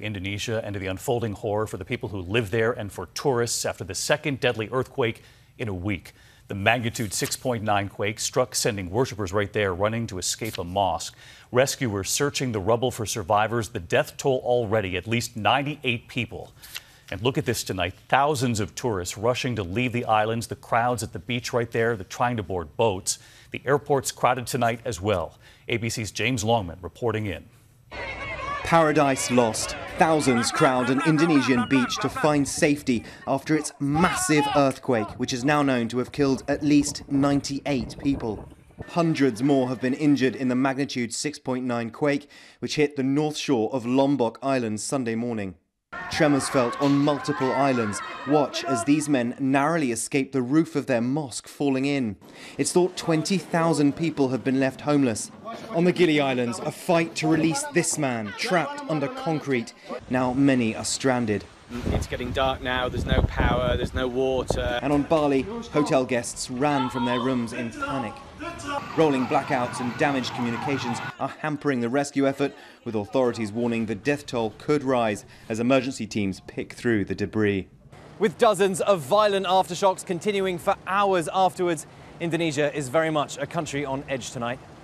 Indonesia and to the unfolding horror for the people who live there and for tourists after the second deadly earthquake in a week. The magnitude 6.9 quake struck, sending worshippers right there running to escape a mosque. Rescuers searching the rubble for survivors. The death toll already at least 98 people. And look at this tonight. Thousands of tourists rushing to leave the islands. The crowds at the beach right there. They're trying to board boats. The airport's crowded tonight as well. ABC's James Longman reporting in. Paradise lost. Thousands crowd an Indonesian beach to find safety after its massive earthquake, which is now known to have killed at least 98 people. Hundreds more have been injured in the magnitude 6.9 quake, which hit the north shore of Lombok Island Sunday morning. Tremors felt on multiple islands. Watch as these men narrowly escape the roof of their mosque falling in. It's thought 20,000 people have been left homeless. On the Gili Islands, a fight to release this man trapped under concrete. Now many are stranded. It's getting dark now, there's no power, there's no water. And on Bali, hotel guests ran from their rooms in panic. Rolling blackouts and damaged communications are hampering the rescue effort, with authorities warning the death toll could rise as emergency teams pick through the debris. With dozens of violent aftershocks continuing for hours afterwards, Indonesia is very much a country on edge tonight.